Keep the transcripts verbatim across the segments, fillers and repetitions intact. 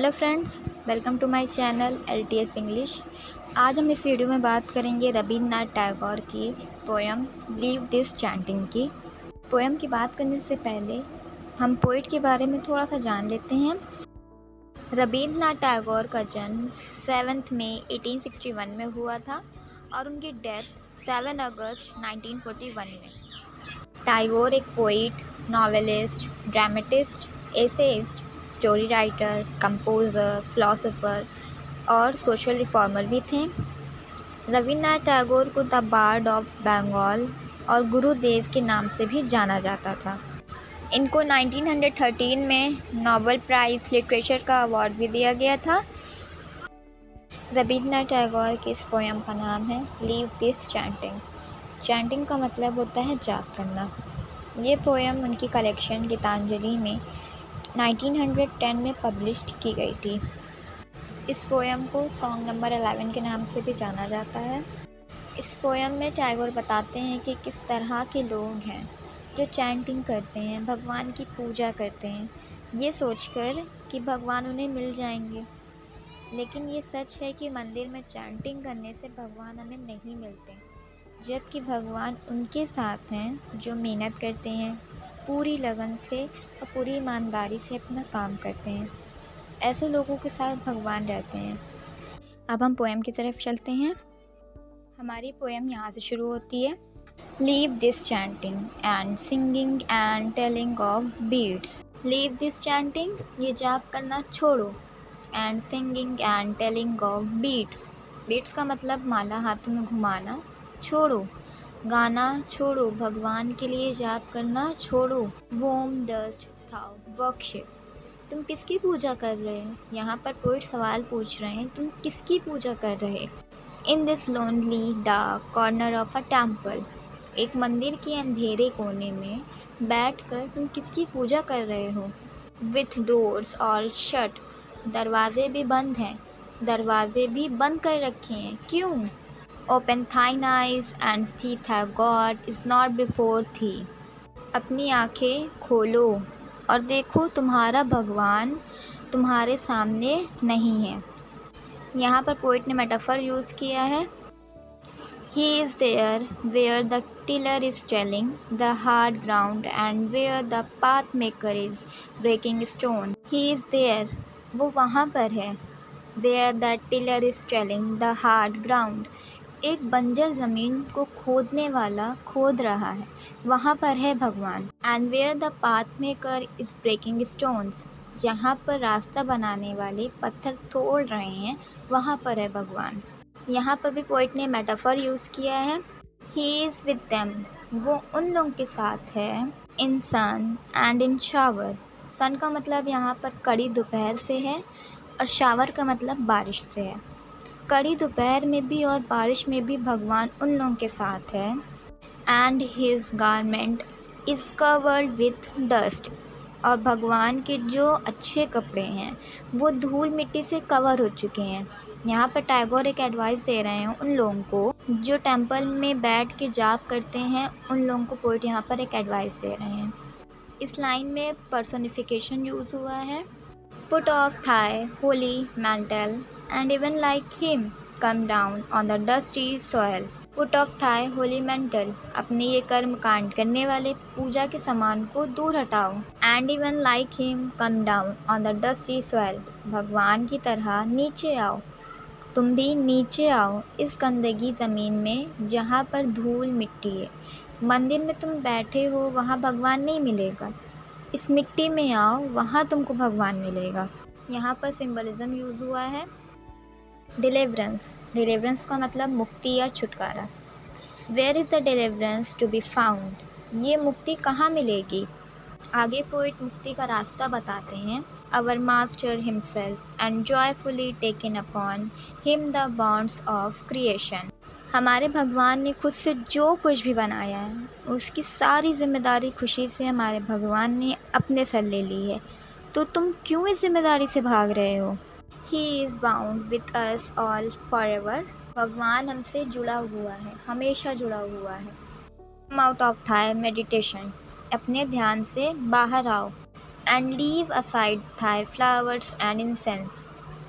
Hello friends, welcome to my channel LTS English. आज हम इस वीडियो में बात करेंगे रविन्द्रनाथ टैगोर की पोएम लीव दिस चैंटिंग की। पोएम की बात करने से पहले हम पोइट के बारे में थोड़ा सा जान लेते हैं। रविन्द्रनाथ टैगोर का जन्म सेवन्थ मई अठारह सौ इकसठ में हुआ था और उनकी डेथ सात अगस्त उन्नीस सौ इकतालीस में। टैगोर एक poet, novelist, dramatist, essayist, story writer, composer, philosopher और सोशल रिफॉर्मर भी थे। रविन्द्रनाथ टैगोर को द बार्ड ऑफ बंगाल और गुरुदेव के नाम से भी जाना जाता था। इनको उन्नीस सौ तेरह में नोबेल प्राइज़ लिटरेचर का अवार्ड भी दिया गया था। रविन्द्रनाथ टैगोर के इस पोएम का नाम है लीव दिस चैंटिंग। चैंटिंग का मतलब होता है जाप करना। ये पोएम उनकी कलेक्शन गीतांजलि में उन्नीस सौ दस में पब्लिश की गई थी। इस पोएम को सॉन्ग नंबर ग्यारह के नाम से भी जाना जाता है। इस पोएम में टैगोर बताते हैं कि किस तरह के लोग हैं जो चैंटिंग करते हैं, भगवान की पूजा करते हैं, ये सोचकर कि भगवान उन्हें मिल जाएंगे। लेकिन ये सच है कि मंदिर में चैंटिंग करने से भगवान हमें नहीं मिलते, जबकि भगवान उनके साथ हैं जो मेहनत करते हैं, पूरी लगन से और पूरी ईमानदारी से अपना काम करते हैं। ऐसे लोगों के साथ भगवान रहते हैं। अब हम पोएम की तरफ चलते हैं। हमारी पोएम यहाँ से शुरू होती है। Leave this chanting and singing and telling of beads. Leave this chanting, ये जाप करना छोड़ो। And singing and telling of beads, beads का मतलब माला हाथ में घुमाना छोड़ो, गाना छोड़ो, भगवान के लिए जाप करना छोड़ो। वोम डस्ट थाउ वर्कशिप, तुम किसकी पूजा कर रहे हो? यहाँ पर पोइट सवाल पूछ रहे हैं, तुम किसकी पूजा कर रहे? In this lonely dark corner of a temple, एक मंदिर के अंधेरे कोने में बैठकर तुम किसकी पूजा कर रहे हो? विथ डोर्स ऑल शट, दरवाजे भी बंद हैं, दरवाजे भी बंद कर रखे हैं, क्यों? Open thine eyes and see thy God is not before thee. अपनी आँखें खोलो और देखो तुम्हारा भगवान तुम्हारे सामने नहीं है। यहाँ पर पोइट ने मेटाफर यूज़ किया है। He is there where the tiller is telling the hard ground and where the path maker is breaking stone. He is there, वो वहाँ पर है। Where the tiller is telling the hard ground, एक बंजर ज़मीन को खोदने वाला खोद रहा है, वहाँ पर है भगवान। And where the path maker is breaking stones, जहाँ पर रास्ता बनाने वाले पत्थर तोड़ रहे हैं, वहाँ पर है भगवान। यहाँ पर भी पोइट ने मेटाफर यूज़ किया है। ही इज़ विद देम, वो उन लोगों के साथ है। इन सन एंड इन शावर, सन का मतलब यहाँ पर कड़ी दोपहर से है और शावर का मतलब बारिश से है। कड़ी दोपहर में भी और बारिश में भी भगवान उन लोगों के साथ है। And his garment is covered with dust, और भगवान के जो अच्छे कपड़े हैं वो धूल मिट्टी से कवर हो चुके हैं। यहाँ पर टैगोर एक एडवाइस दे रहे हैं उन लोगों को जो टेंपल में बैठ के जाप करते हैं, उन लोगों को पोइट यहाँ पर एक एडवाइस दे रहे हैं। इस लाइन में पर्सनिफिकेशन यूज़ हुआ है। Put off thy holy mantle and even like him come down on the dusty soil. Put off thy holy mantle, अपने ये कर्म कांड करने वाले पूजा के सामान को दूर हटाओ। And even like him come down on the dusty soil, भगवान की तरह नीचे आओ, तुम भी नीचे आओ इस गंदगी ज़मीन में जहाँ पर धूल मिट्टी है। मंदिर में तुम बैठे हो वहाँ भगवान नहीं मिलेगा, इस मिट्टी में आओ, वहाँ तुमको भगवान मिलेगा। यहाँ पर सिंबलिज़म यूज़ हुआ है। डिलीवरेंस, डिलीवरेंस का मतलब मुक्ति या छुटकारा। Where is the deliverance to be found, ये मुक्ति कहाँ मिलेगी? आगे पोइट मुक्ति का रास्ता बताते हैं। Our master himself and joyfully taken upon him the bonds of creation, हमारे भगवान ने खुद से जो कुछ भी बनाया है उसकी सारी जिम्मेदारी खुशी से हमारे भगवान ने अपने सर ले ली है, तो तुम क्यों इस जिम्मेदारी से भाग रहे हो? He is bound with us all for ever, भगवान हमसे जुड़ा हुआ है, हमेशा जुड़ा हुआ है। Come out of thy meditation, अपने ध्यान से बाहर आओ। And leave aside thy flowers and incense,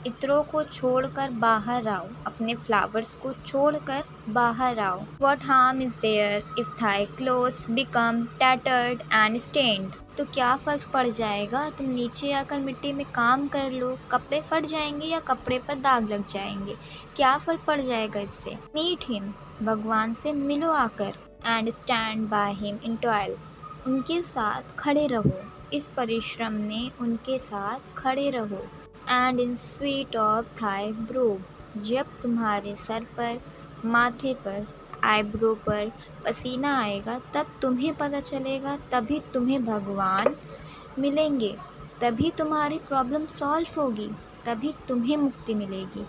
इत्रों को छोड़कर बाहर आओ, अपने फ्लावर्स को छोड़कर बाहर आओ। What harm is there if thy clothes become tattered and stained, तो क्या फ़र्क पड़ जाएगा तुम नीचे आकर मिट्टी में काम कर लो, कपड़े फट जाएंगे या कपड़े पर दाग लग जाएंगे, क्या फ़र्क पड़ जाएगा इससे। मीट हिम, भगवान से मिलो आकर, and stand by him in toil, उनके साथ खड़े रहो, इस परिश्रम ने उनके साथ खड़े रहो। And in sweet of thy bro, जब तुम्हारे सर पर, माथे पर, आईब्रो पर पसीना आएगा तब तुम्हें पता चलेगा, तभी तुम्हें भगवान मिलेंगे, तभी तुम्हारी प्रॉब्लम सॉल्व होगी, तभी तुम्हें मुक्ति मिलेगी।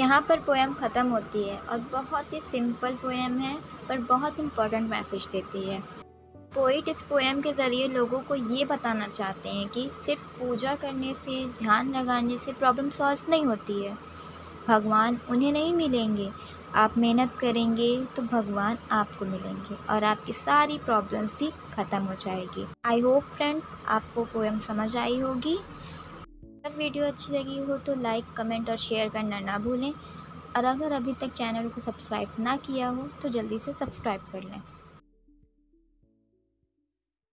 यहाँ पर पोएम ख़त्म होती है और बहुत ही सिंपल पोएम है पर बहुत इम्पोर्टेंट मैसेज देती है। पोइट इस पोएम के ज़रिए लोगों को ये बताना चाहते हैं कि सिर्फ पूजा करने से, ध्यान लगाने से प्रॉब्लम सॉल्व नहीं होती है, भगवान उन्हें नहीं मिलेंगे, आप मेहनत करेंगे तो भगवान आपको मिलेंगे और आपकी सारी प्रॉब्लम्स भी ख़त्म हो जाएगी। आई होप फ्रेंड्स आपको पोएम समझ आई होगी। अगर वीडियो अच्छी लगी हो तो लाइक, कमेंट और शेयर करना ना भूलें, और अगर अभी तक चैनल को सब्सक्राइब ना किया हो तो जल्दी से सब्सक्राइब कर लें।